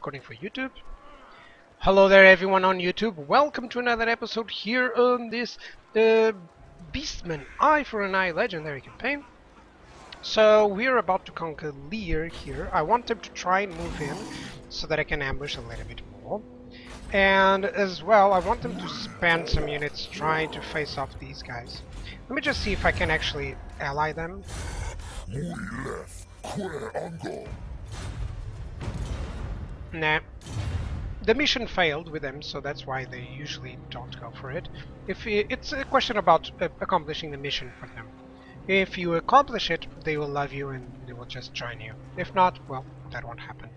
Recording for YouTube. Hello there everyone on YouTube, welcome to another episode here on this Beastman Eye for an Eye legendary campaign. So we're about to conquer Lear here. I want them to try and move in so that I can ambush a little bit more. And as well I want them to spend some units trying to face off these guys. Let me just see if I can actually ally them. Nah, the mission failed with them, so that's why they usually don't go for it. If it's a question about accomplishing the mission for them. If you accomplish it, they will love you and they will just join you. If not, well, that won't happen.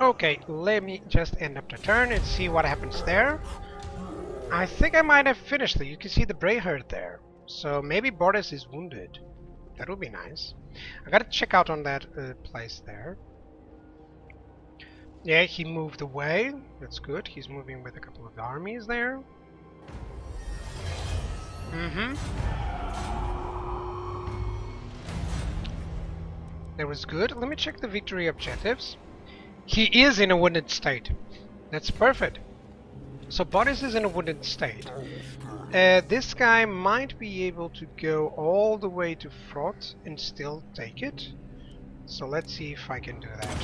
Okay, let me just end up the turn and see what happens there. I think I might have finished it. You can see the Brayherd there. So maybe Boris is wounded. That would be nice. I gotta check out on that place there. Yeah, he moved away. That's good. He's moving with a couple of armies there. That was good. Let me check the victory objectives. He is in a wounded state. That's perfect. So Boris is in a wounded state. This guy might be able to go all the way to Frot and still take it. So let's see if I can do that.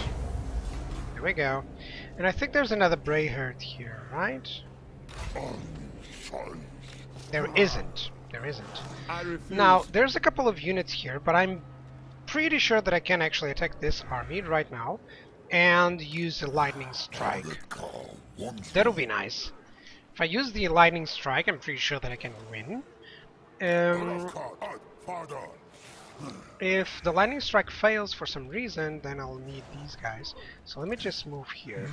There we go. And I think there's another Brayherd here, right? There isn't. There isn't. Now, there's a couple of units here, but I'm pretty sure that I can actually attack this army right now and use the Lightning Strike. That'll be nice. If I use the Lightning Strike, I'm pretty sure that I can win. If the Lightning Strike fails for some reason, then I'll need these guys. So let me just move here.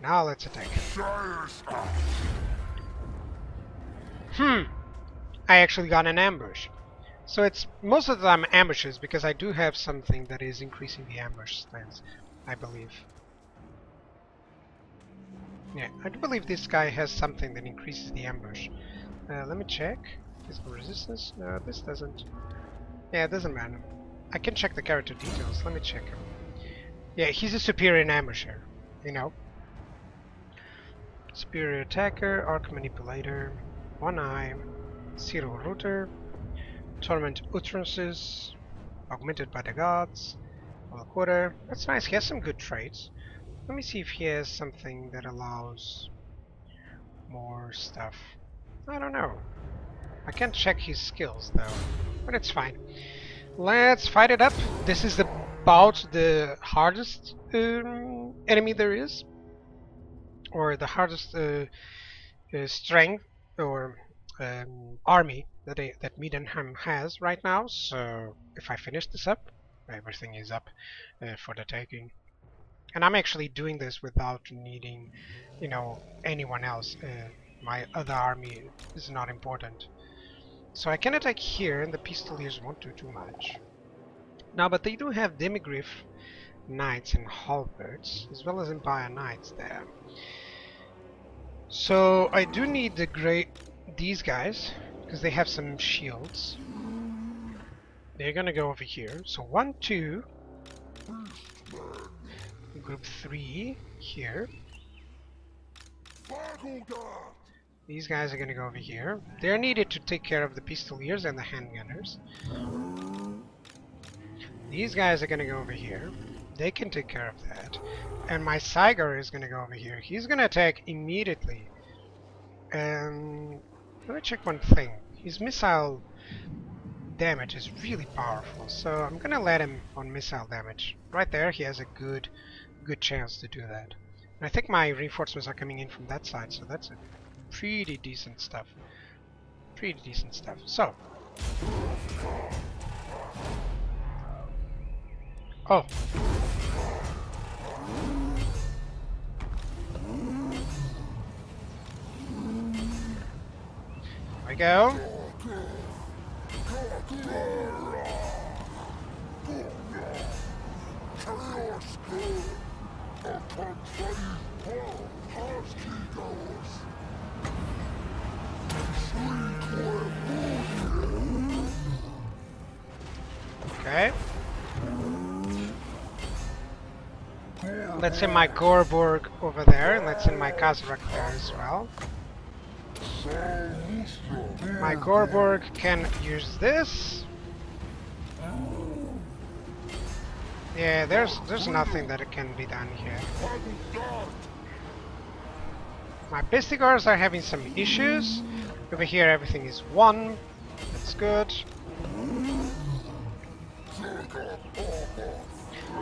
Now let's attack. I actually got an ambush. So it's most of the time ambushes, because I do have something that is increasing the ambush stance, I believe. Yeah, I do believe this guy has something that increases the ambush. Let me check. Physical resistance? No, this doesn't. Yeah, it doesn't matter. I can check the character details. Let me check him. Yeah, he's a superior ambusher, you know. Superior attacker, arc manipulator, one eye, zero router, torment utterances, augmented by the gods, all quarter. That's nice. He has some good traits. Let me see if he has something that allows more stuff. I don't know. I can't check his skills though, but it's fine. Let's fight it up. This is about the hardest enemy there is, or the hardest strength or army that Middenheim has right now. So if I finish this up, everything is up for the taking. And I'm actually doing this without needing, you know, anyone else. My other army is not important. So I can attack here, and the Pistoliers won't do too much. Now, but they do have Demigriff Knights and Halberds, as well as Empire Knights there. So I do need the these guys, because they have some shields. They're gonna go over here. So 1, 2, group 3 here. These guys are gonna go over here. They're needed to take care of the Pistoliers and the handgunners. These guys are gonna go over here. They can take care of that. And my Cygor is gonna go over here. He's gonna attack immediately. And let me check one thing. His missile damage is really powerful, so I'm gonna let him on missile damage. Right there, he has a good chance to do that. And I think my reinforcements are coming in from that side, so that's it. Pretty decent stuff. Pretty decent stuff. So. Oh. There we go. Okay. Let's send my Gorborg over there, and let's send my Khazrak there as well. My Gorborg can use this. Yeah, there's nothing that can be done here. My Pistigars are having some issues. Over here everything is one. That's good.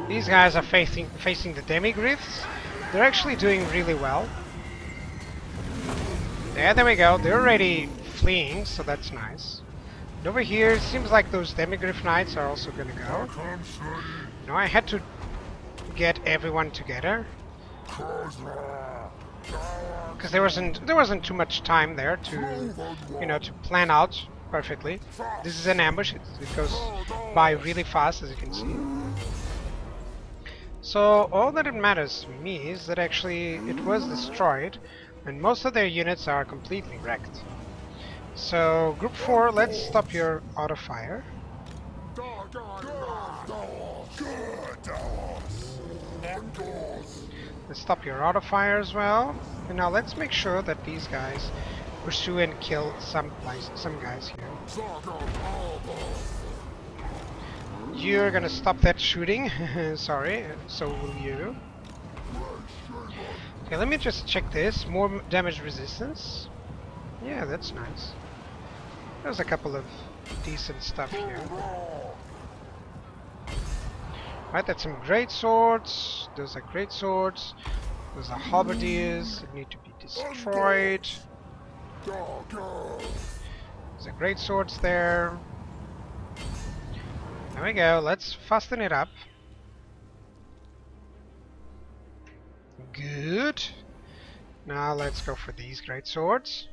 These guys are facing the Demigryphs. They're actually doing really well. Yeah, there we go. They're already fleeing, so that's nice. And over here, it seems like those Demigryph Knights are also gonna go. No, I had to get everyone together because there wasn't too much time there to, you know, to plan out perfectly. This is an ambush. It goes by really fast, as you can see. So all that it matters to me is that actually it was destroyed, and most of their units are completely wrecked. So Group 4, let's stop your auto fire. Let's stop your auto fire as well. And now let's make sure that these guys pursue and kill some guys here. You're gonna stop that shooting. Sorry, so will you. Okay, let me just check this. More damage resistance. Yeah, that's nice. There's a couple of decent stuff here. Right, that's some great swords. Those are great swords. Those are halberdiers that need to be destroyed. Those are great swords there. There we go, let's fasten it up. Good. Now let's go for these great swords.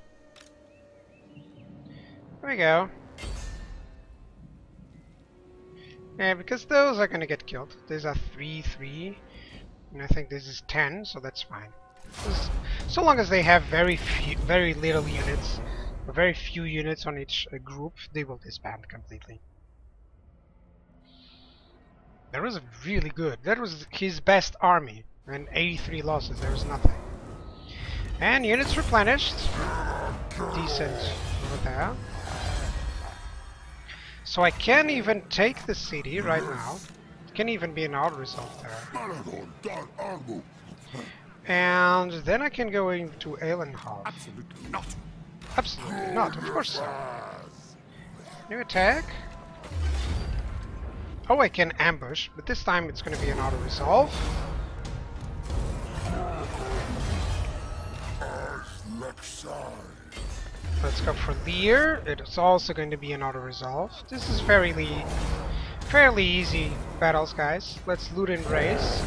There we go. Yeah, because those are gonna get killed. These are 3-3, and I think this is 10, so that's fine. So long as they have very little units, or very few units on each group, they will disband completely. That was really good. That was his best army. And 83 losses, there was nothing. And units replenished. Decent over there. So I can even take the city right now. It can even be an odd result there. And then I can go into Ehlenhof. Absolutely not. Absolutely not, of course so. New attack. Oh, I can ambush, but this time it's going to be an auto-resolve. Let's go for Lear. It's also going to be an auto-resolve. This is fairly easy battles, guys. Let's loot and raise.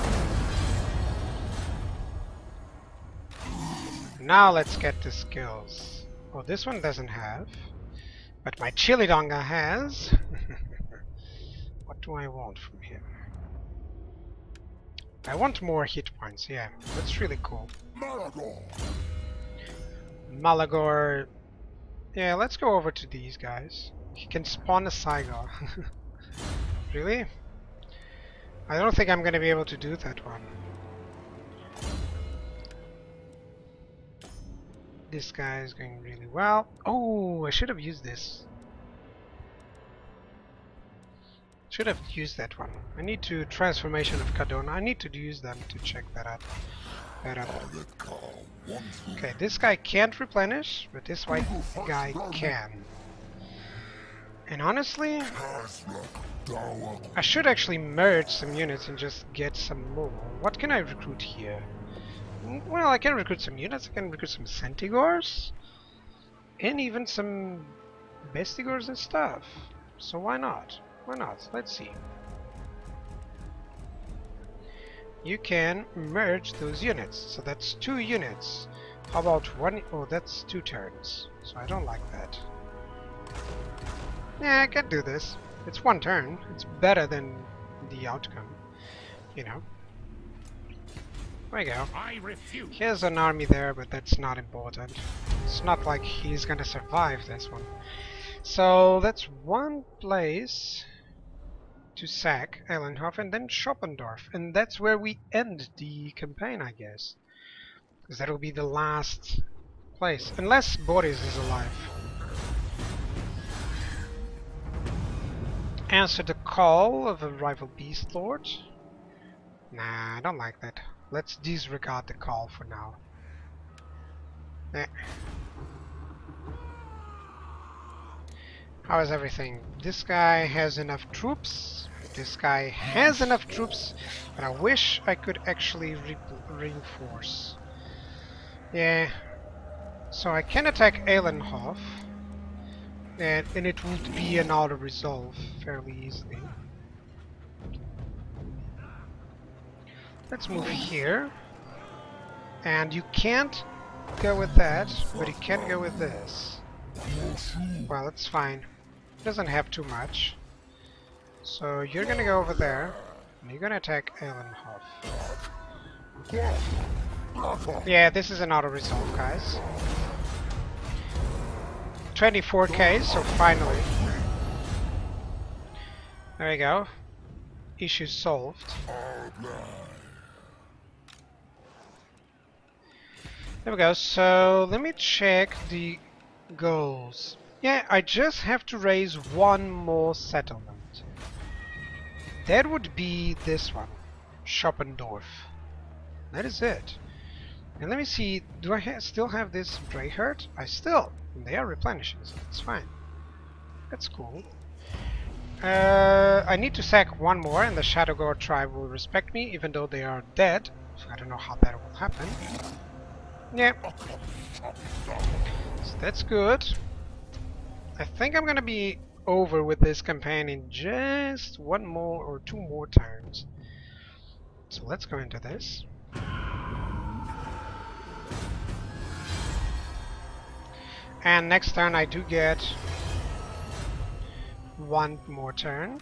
Now let's get the skills. Oh, this one doesn't have, but my Chilidonga has. What do I want from him? I want more hit points, yeah. That's really cool. Malagor! Malagor... Yeah, let's go over to these guys. He can spawn a Cygor. Really? I don't think I'm gonna be able to do that one. This guy is going really well. Oh, I should have used this. Should have used that one. I need to transformation of Cardona. I need to use them to check that out. Okay, this guy can't replenish, but this white guy can. And honestly, I should actually merge some units and just get some more. What can I recruit here? Well, I can recruit some units. I can recruit some Centigors and even some Bestigors and stuff. So why not? Why not? Let's see. You can merge those units. So that's 2 units. How about one? Oh, that's 2 turns. So I don't like that. Yeah, I can do this. It's 1 turn. It's better than the outcome, you know. There we go. He has an army there, but that's not important. It's not like he's gonna survive this one. So that's one place. to sack Ehlenhof and then Schoppendorf, and that's where we end the campaign, I guess. Because that'll be the last place, unless Boris is alive. Answer the call of a rival beast lord. Nah, I don't like that. Let's disregard the call for now. Eh. How is everything? This guy has enough troops. This guy has enough troops, but I wish I could actually reinforce. Yeah. So I can attack Ehlenhof, and it would be an auto resolve fairly easily. Let's move here, and you can't go with that, but you can go with this. Well, it's fine. Doesn't have too much. So you're gonna go over there, and you're gonna attack Ehlenhof. Yeah, this is an auto-resolve, guys. 24k, so finally. There we go. Issue solved. There we go, so let me check the goals. Yeah, I just have to raise one more settlement. That would be this one, Schoppendorf. That is it. And let me see, do I still have this grey herd? I still. They are replenishing, so it's fine. That's cool. I need to sack one more, and the Shadowgore tribe will respect me, even though they are dead. So I don't know how that will happen. Yeah. So that's good. I think I'm gonna be over with this campaign in just one more or two more times. So let's go into this. And next turn I do get one more turn.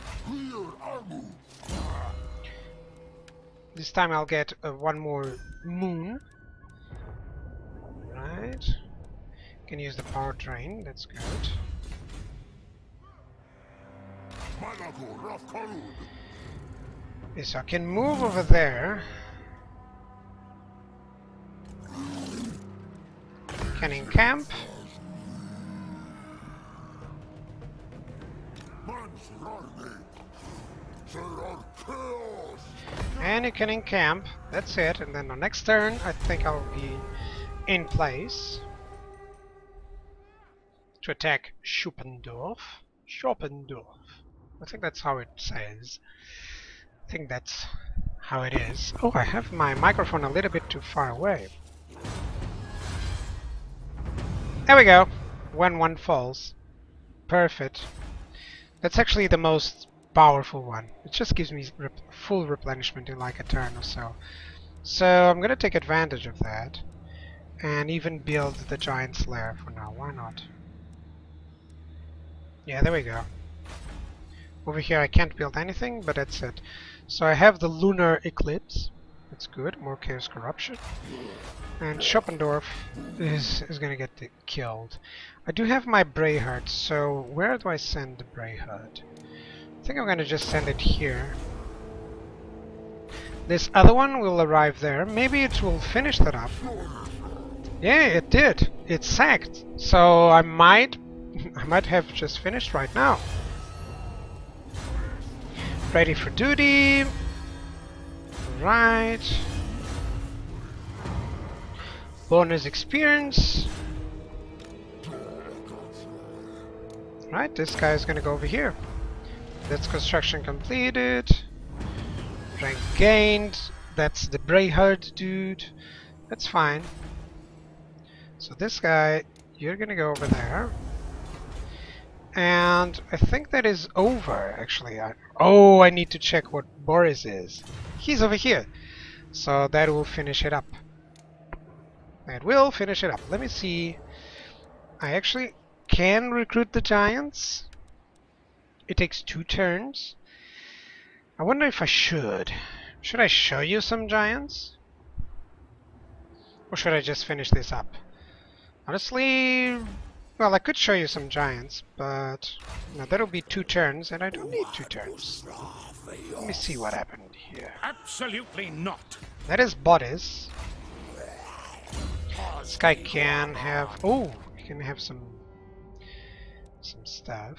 This time I'll get one more moon. Right. Can use the power train, that's good. Okay, so I can move over there. Can encamp. And you can encamp, that's it, and then the next turn I think I'll be in place to attack Schoppendorf. I think that's how it says. I think that's how it is. Oh, I have my microphone a little bit too far away. There we go. When one falls. Perfect. That's actually the most powerful one. It just gives me full replenishment in like a turn or so. So I'm gonna take advantage of that. And even build the Giant's Lair for now, why not? Yeah, there we go. Over here I can't build anything, but that's it. So I have the Lunar Eclipse. That's good, more Chaos Corruption. And Schoppendorf is gonna get killed. I do have my Brayherd, so where do I send the Brayherd? I think I'm gonna just send it here. This other one will arrive there. Maybe it will finish that up. Yeah, it did. It sacked. So I might have just finished right now. Ready for duty. Right. Bonus experience. Right, this guy is gonna go over here. That's construction completed. Rank gained. That's the Brayherd dude. That's fine. So this guy, you're gonna go over there. And I think that is over, actually. Oh, I need to check what Boris is. He's over here. So that will finish it up. That will finish it up. Let me see. I actually can recruit the giants. It takes 2 turns. I wonder if I should. Should I show you some giants? Or should I just finish this up? Honestly, Well, I could show you some giants, but now that'll be 2 turns, and I don't need 2 turns. Let me see what happened here. Absolutely not. That is Boris. This guy can have. Oh, he can have some stuff.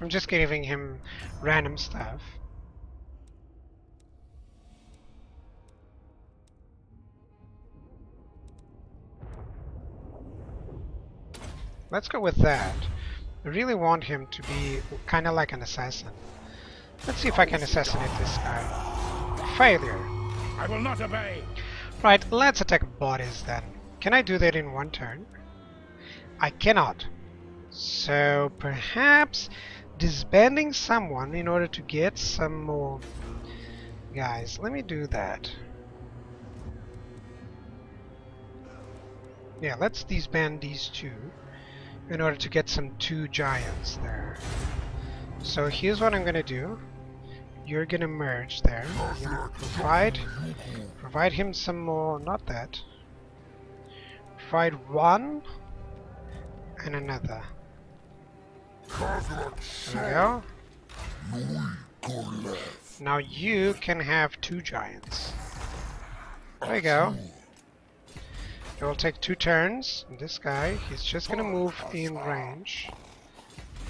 I'm just giving him random stuff. Let's go with that. I really want him to be kind of like an assassin. Let's see if I can assassinate this guy. Failure. I will not obey. Right, let's attack bodies then. Can I do that in 1 turn? I cannot. So perhaps disbanding someone in order to get some more guys. Let me do that. Yeah, let's disband these 2 in order to get some 2 giants there. So here's what I'm gonna do. You're gonna merge there. You're gonna provide him some more, not that. Provide 1 and another. There we go. Now you can have 2 giants. There we go. It will take 2 turns. And this guy, he's just gonna move in range.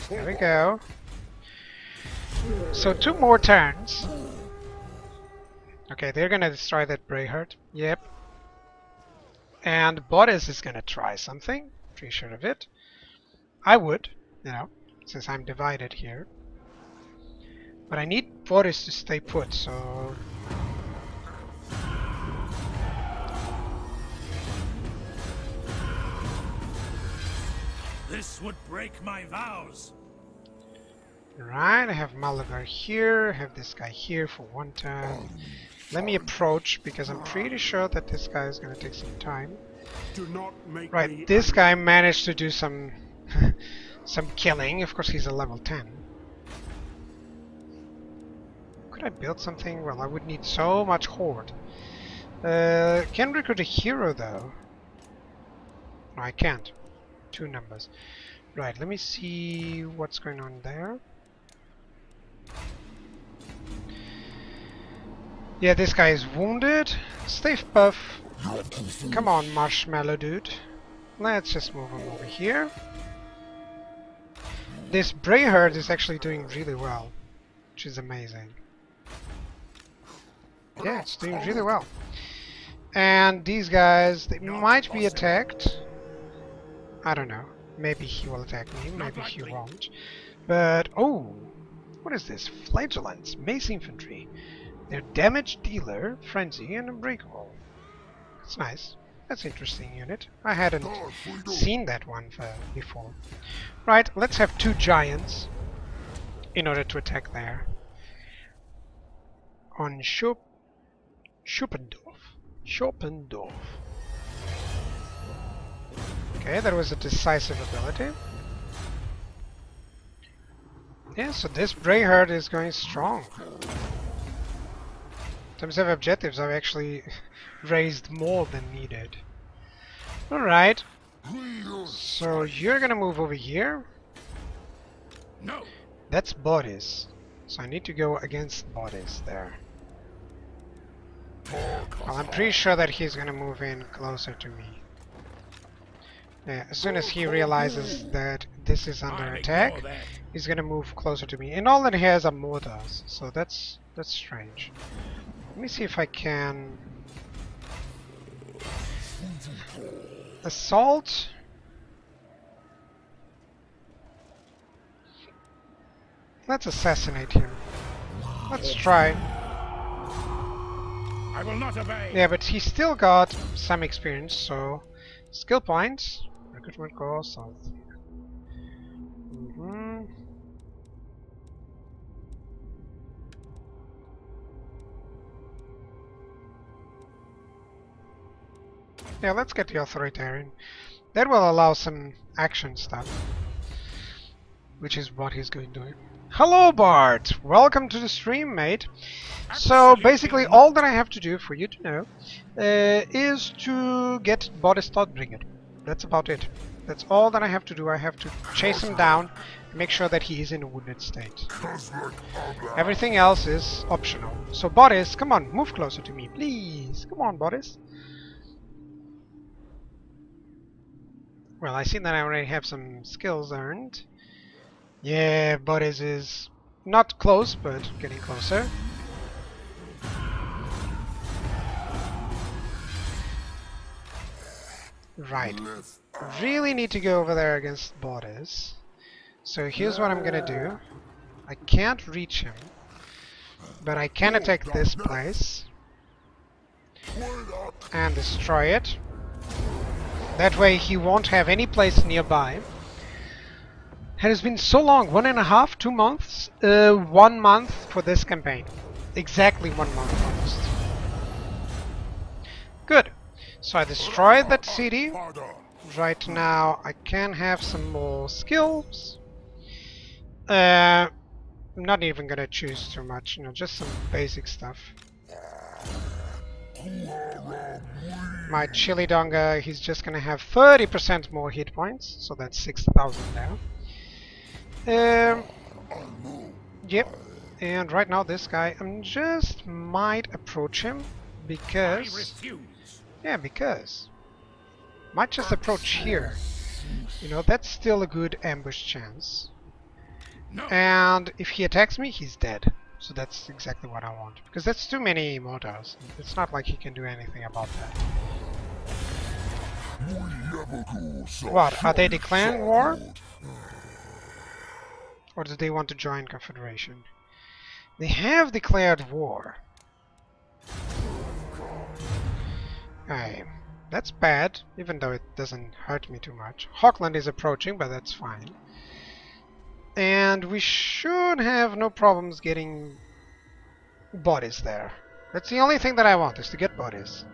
There we go. So 2 more turns. Okay, they're gonna destroy that Braveheart. Yep. And Boris is gonna try something. Pretty sure of it. I would, you know, since I'm divided here. But I need Boris to stay put, so. This would break my vows. Right, I have Malagor here, I have this guy here for 1 turn. Let me approach because I'm pretty sure that this guy is gonna take some time. Do not make right, this guy managed to do some some killing. Of course he's a level 10. Could I build something? Well, I would need so much horde. Can recruit a hero though. No, I can't. 2 numbers. Right, let me see what's going on there. Yeah, this guy is wounded. Stay puff. Come on, marshmallow dude. Let's just move him over here. This Braveheart is actually doing really well, which is amazing. Yeah, it's doing really well. And these guys, they might be attacked. I don't know. Maybe he will attack me, maybe he won't. But, oh! What is this? Flagellants, Mace Infantry. They're Damage Dealer, Frenzy, and Unbreakable. That's nice. That's an interesting unit. I hadn't seen that one before. Right, let's have 2 giants in order to attack there. On Schoppendorf. Okay, that was a decisive ability. Yeah, so this Braveheart is going strong. In terms of objectives, I've actually raised more than needed. Alright. So you're gonna move over here. No. That's Boris. So I need to go against Boris there. Well, I'm pretty sure that he's gonna move in closer to me. Yeah, as soon as he realizes that this is under attack, he's gonna move closer to me. And all that he has are mortars, so that's strange. Let me see if I can assault. Let's assassinate him. Let's try. I will not obey. Yeah, but he still got some experience, so skill points. Recruitment cost. Yeah, let's get the authoritarian. That will allow some action stuff. which is what he's going to do. Hello Bart! Welcome to the stream, mate! Absolutely. So basically all that I have to do for you to know is to get Boris Todbringer. That's about it. That's all that I have to do. I have to chase him down and make sure that he is in a wounded state. Everything else is optional. So Boris, come on, move closer to me, please! Come on, Boris! Well, I see that I already have some skills earned. Yeah, Boris is not close, but getting closer. Right. Really need to go over there against Boris. So here's what I'm gonna do. I can't reach him, but I can attack this place and destroy it. That way he won't have any place nearby. It has been so long, 1.5, 2 months, 1 month for this campaign. Exactly 1 month almost. Good. So I destroyed that city. Right now I can have some more skills. I'm not even gonna choose too much, you know, just some basic stuff. My Chilidonga, he's just gonna have 30% more hit points, so that's 6,000 now. Yep, and right now this guy, I'm just might approach him, because... yeah, because... might just approach here. You know, that's still a good ambush chance. And if he attacks me, he's dead. So that's exactly what I want, because that's too many mortars. It's not like he can do anything about that. What, are they declaring war? Or do they want to join Confederation? They have declared war. Aye, that's bad, even though it doesn't hurt me too much. Hawkland is approaching, but that's fine. And we should have no problems getting Boris there. That's the only thing that I want, is to get Boris.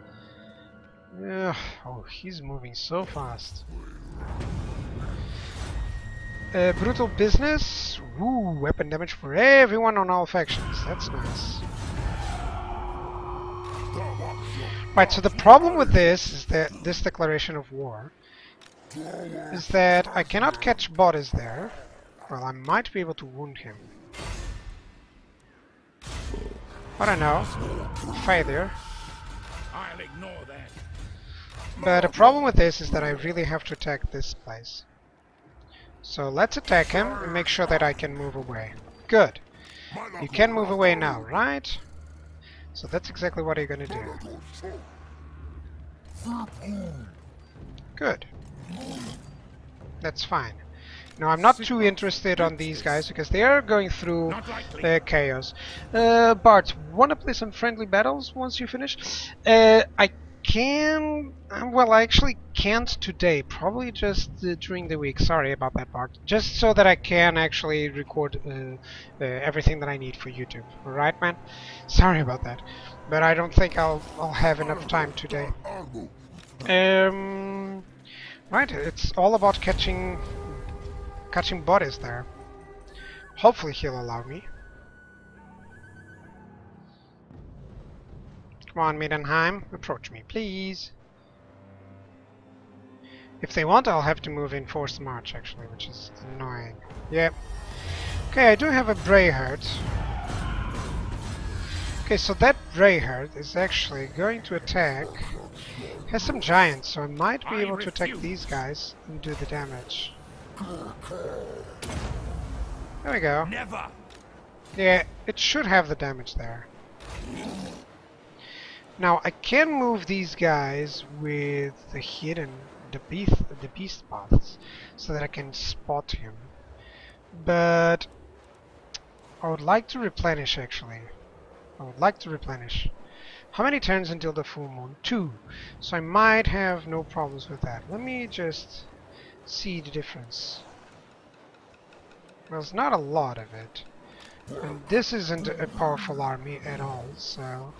Oh, he's moving so fast. Brutal business. Ooh, weapon damage for everyone on all factions. That's nice. Right, so the problem with this is that this declaration of war is that I cannot catch Boris there. Well, I might be able to wound him. I don't know. Failure. I'll ignore that. But the problem with this is that I really have to attack this place. So let's attack him and make sure that I can move away. Good. You can move away now, right? So that's exactly what you're gonna do. Good. That's fine. Now, I'm not too interested on these guys, because they are going through chaos. Bart, wanna play some friendly battles once you finish? I can... well, I actually can't today. Probably just during the week. Sorry about that, Bart. Just so that I can actually record everything that I need for YouTube. Alright, man? Sorry about that. But I don't think I'll have enough time today. Right, it's all about catching Boris there. Hopefully he'll allow me. Come on, Middenheim, approach me, please. If they want, I'll have to move in forced march, actually, which is annoying. Yep. Okay, I do have a Braiherd. Okay, so that Braiherd is actually going to attack. Has some giants, so I might be able to attack these guys and do the damage. There we go. Never. Yeah, it should have the damage there. Now I can move these guys with the hidden, the beast paths, so that I can spot him. But I would like to replenish, actually. I would like to replenish. How many turns until the full moon? 2. So I might have no problems with that. Let me just see the difference. Well, it's not a lot of it, and this isn't a powerful army at all, so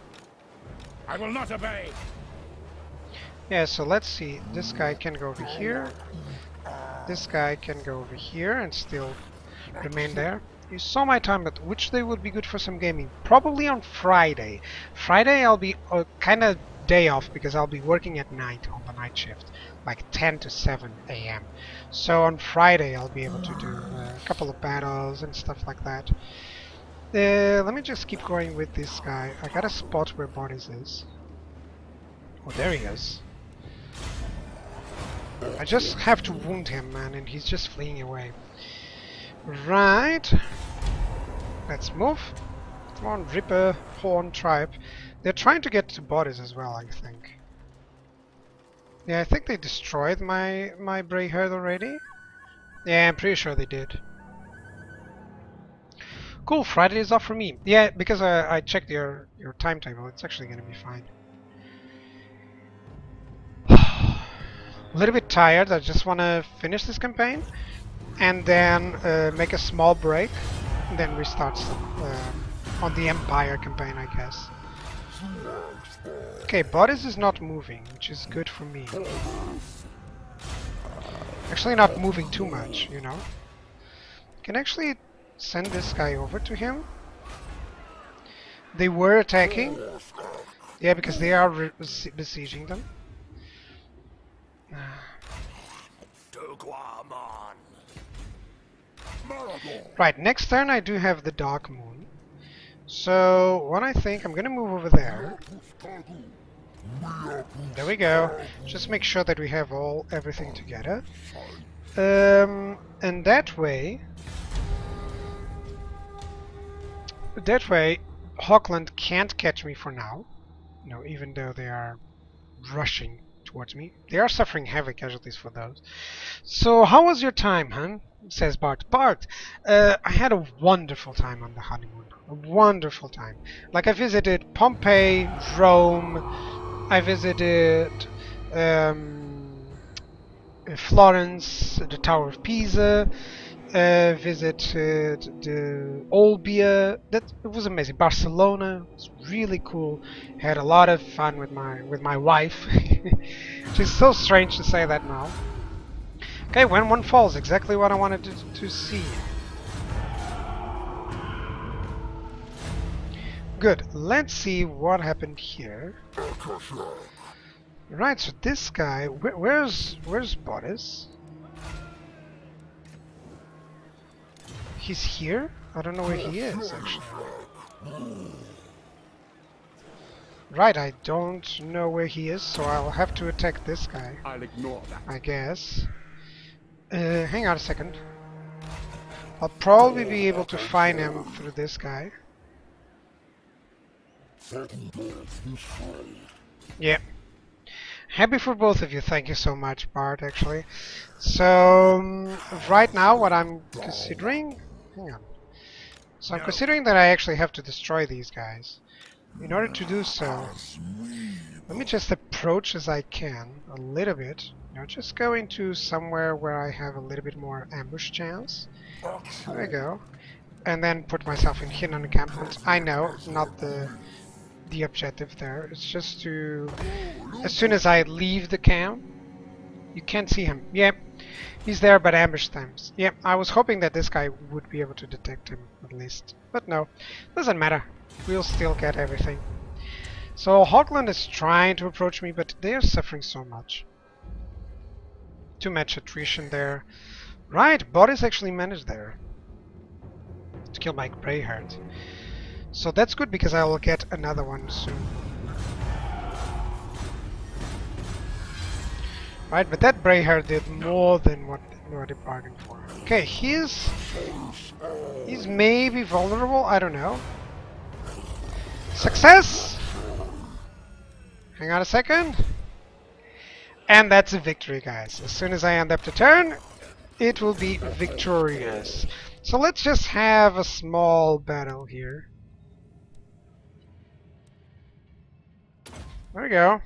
I will not obey. Yeah, so let's see, this guy can go over here, this guy can go over here and still remain there. You saw my time, but which day would be good for some gaming? Probably on Friday. Friday I'll be kind of day off because I'll be working at night on the night shift, like 10 to 7 a.m. So on Friday I'll be able to do a couple of battles and stuff like that. Let me just keep going with this guy. I got a spot where Boris is. Oh, there he is. I just have to wound him, man, and he's just fleeing away. Right. Let's move. Come on, Ripper Horn Tribe. They're trying to get to Boris as well, I think. Yeah, I think they destroyed my Bray herd already. Yeah, I'm pretty sure they did. Cool, Friday is off for me. Yeah, because I checked your timetable. It's actually going to be fine. A little bit tired. I just want to finish this campaign and then make a small break, and then restart on the Empire campaign, I guess. Okay, Boris is not moving, which is good for me. Actually not moving too much, you know. Can actually send this guy over to him. They were attacking. Yeah, because they are besieging them. Right, next turn I do have the Dark Moon. So, what I think, I'm gonna move over there. There we go. Just make sure that we have everything together. And that way, Hawkland can't catch me for now. No, even though they are rushing towards me. They are suffering heavy casualties for those. So, how was your time, huh? Says Bart. Bart, I had a wonderful time on the honeymoon. A wonderful time. Like, I visited Pompeii, Rome, I visited Florence, the Tower of Pisa, visited the Olbia. That it was amazing. Barcelona was really cool. Had a lot of fun with my wife. She's so strange to say that now. Okay, when one falls, exactly what I wanted to see. Good, let's see what happened here. Right, so this guy, where's Boris? He's here? I don't know where he is, actually. Right, I don't know where he is, so I'll have to attack this guy. I'll ignore that, I guess. Hang on a second. I'll probably be able to find him through this guy. Yeah. Happy for both of you. Thank you so much, Bart, actually. So, right now what I'm considering... Hang on. So I'm considering that I actually have to destroy these guys. In order to do so, let me just approach as I can a little bit. Now just go into somewhere where I have a little bit more ambush chance. There we go. And then put myself in hidden encampment. I know, not the objective there. It's just to... As soon as I leave the camp, you can't see him. Yep, he's there, but ambush times. Yep, I was hoping that this guy would be able to detect him, at least. But no, doesn't matter. We'll still get everything. So Hawkland is trying to approach me, but they are suffering so much. Too much attrition there. Right, Boris actually managed there to kill my Grey Herd. So that's good because I will get another one soon. Right, but that Grey Herd did more than what we were bargaining for. Okay, he's maybe vulnerable, I don't know. Success! Hang on a second. And that's a victory, guys. As soon as I end up the turn, it will be victorious. So let's just have a small battle here. There we go.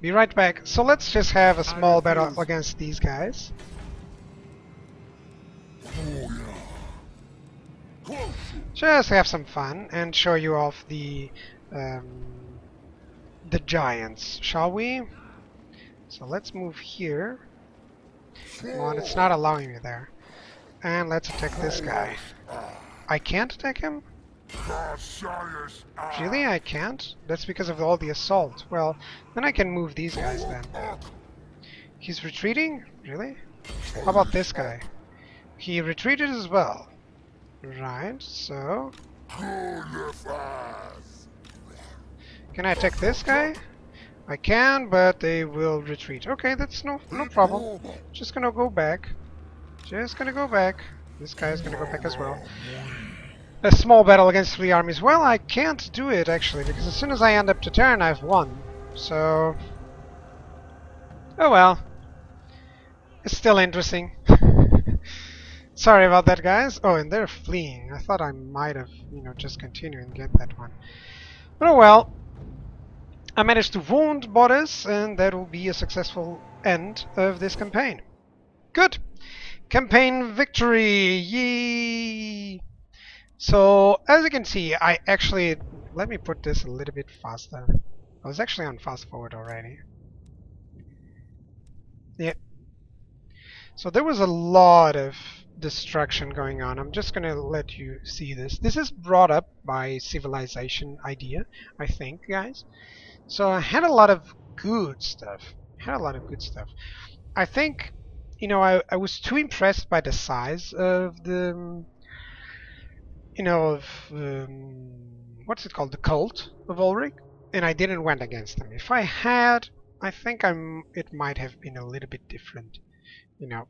Be right back. So let's just have a small battle against these guys. Just have some fun and show you off the giants, shall we? So let's move here. Come on, it's not allowing me there. And let's attack this guy. I can't attack him? Really? I can't? That's because of all the assault. Well, then I can move these guys then. He's retreating? Really? How about this guy? He retreated as well. Right, so... Can I attack this guy? I can, but they will retreat. Okay, that's no problem. Just gonna go back. Just gonna go back. This guy's gonna go back as well. A small battle against three armies. Well, I can't do it actually, because as soon as I end up to turn, I've won. So... Oh well. It's still interesting. Sorry about that, guys. Oh, and they're fleeing. I thought I might have, you know, just continue and get that one. But oh well. I managed to wound Boris, and that will be a successful end of this campaign. Good! Campaign victory! Yay! So, as you can see, I actually... Let me put this a little bit faster. I was actually on fast forward already. Yeah. So there was a lot of destruction going on. I'm just gonna let you see this. This is brought up by civilization idea, I think, guys. So I had a lot of good stuff. I think, you know, I was too impressed by the size of the, you know, of what's it called, the cult of Ulrich, and I didn't went against them. If I had, I think it might have been a little bit different, you know.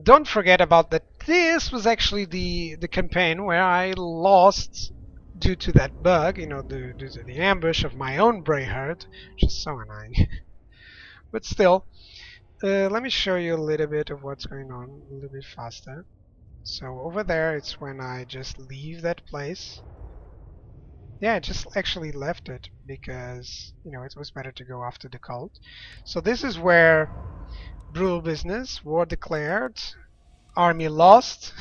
Don't forget about that. This was actually the campaign where I lost due to that bug, you know, due to the ambush of my own Braiherd, which is so annoying. But still, let me show you a little bit of what's going on a little bit faster. So over there, it's when I just leave that place. Yeah, I just actually left it because, you know, it was better to go after the cult. So this is where brutal business, war declared, army lost.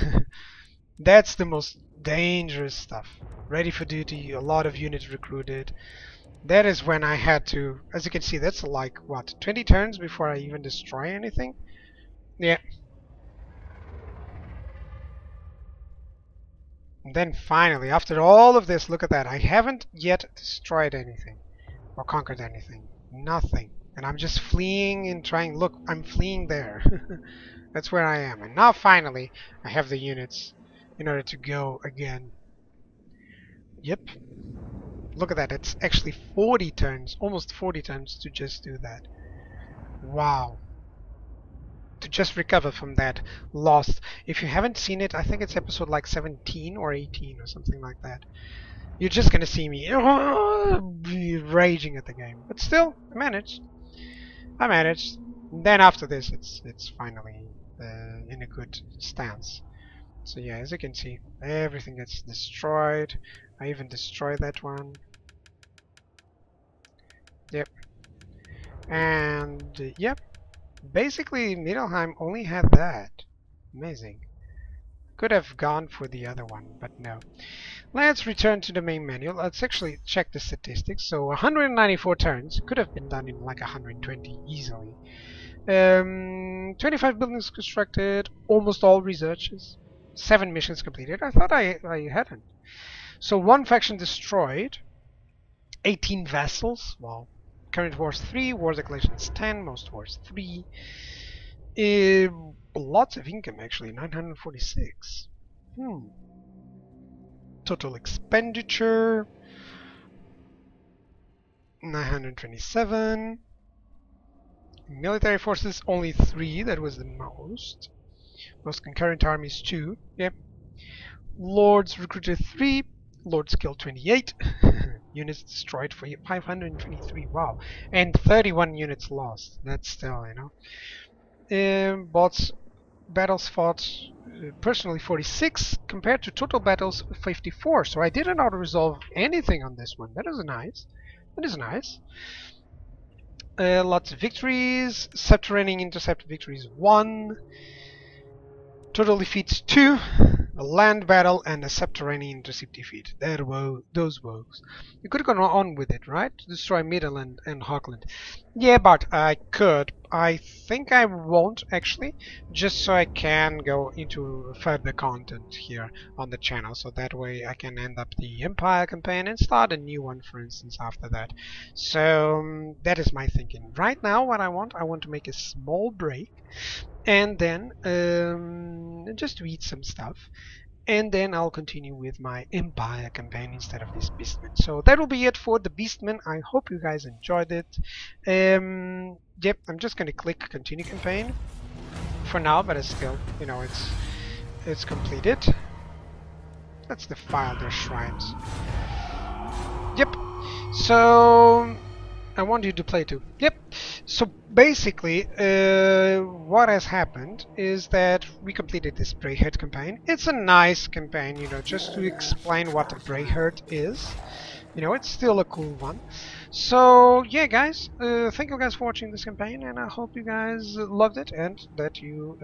That's the most dangerous stuff. Ready for duty, a lot of units recruited. That is when I had to, as you can see, that's like, what, 20 turns before I even destroy anything? Yeah. And then finally, after all of this, look at that. I haven't yet destroyed anything or conquered anything. Nothing. And I'm just fleeing and trying... Look, I'm fleeing there. That's where I am. And now, finally, I have the units in order to go again. Yep. Look at that. It's actually 40 turns, almost 40 turns to just do that. Wow. To just recover from that loss. If you haven't seen it, I think it's episode like 17 or 18 or something like that. You're just gonna see me raging at the game. But still, I managed. I managed. And then after this, it's finally in a good stance. So yeah, as you can see, everything gets destroyed. I even destroy that one. Yep. And yep. Basically, Middenheim only had that. Amazing. Could have gone for the other one, but no. Let's return to the main menu. Let's actually check the statistics. So 194 turns could have been done in like 120 easily. 25 buildings constructed, almost all researches, 7 missions completed. I thought I hadn't. So 1 faction destroyed, 18 vassals. Well, current wars 3, war declarations 10, most wars 3. Lots of income actually, 946. Total expenditure 927. Military forces only 3, that was the most. Most concurrent armies 2. Yep. Lords recruited 3. Lords killed 28. Units destroyed for 523. Wow. And 31 units lost. That's still, you know. Bots battles fought personally 46 compared to total battles 54. So I didn't auto resolve anything on this one. That is nice. That is nice. Lots of victories. Subterranean intercept victories 1. Total defeats 2. A land battle and a subterranean intercept defeat. There were those woes. You could have gone on with it, right? Destroy Middenheim and Hawkland. Yeah, but I could. I think I won't, actually, just so I can go into further content here on the channel, so that way I can end up the Empire campaign and start a new one, for instance, after that. So that is my thinking. Right now what I want to make a small break and then just read some stuff. And then I'll continue with my Empire campaign instead of this Beastman. So that will be it for the Beastman. I hope you guys enjoyed it. Yep, I'm just gonna click continue campaign for now, but it's still, you know, it's completed. Let's defile their shrines. Yep. So I want you to play too. Yep. So basically, what has happened is that we completed this Braeheart campaign. It's a nice campaign, you know, just to explain what a Braeheart is. You know, it's still a cool one. So, yeah, guys, thank you guys for watching this campaign, and I hope you guys loved it and that you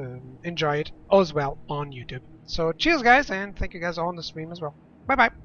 enjoy it as well on YouTube. So, cheers, guys, and thank you guys on the stream as well. Bye-bye.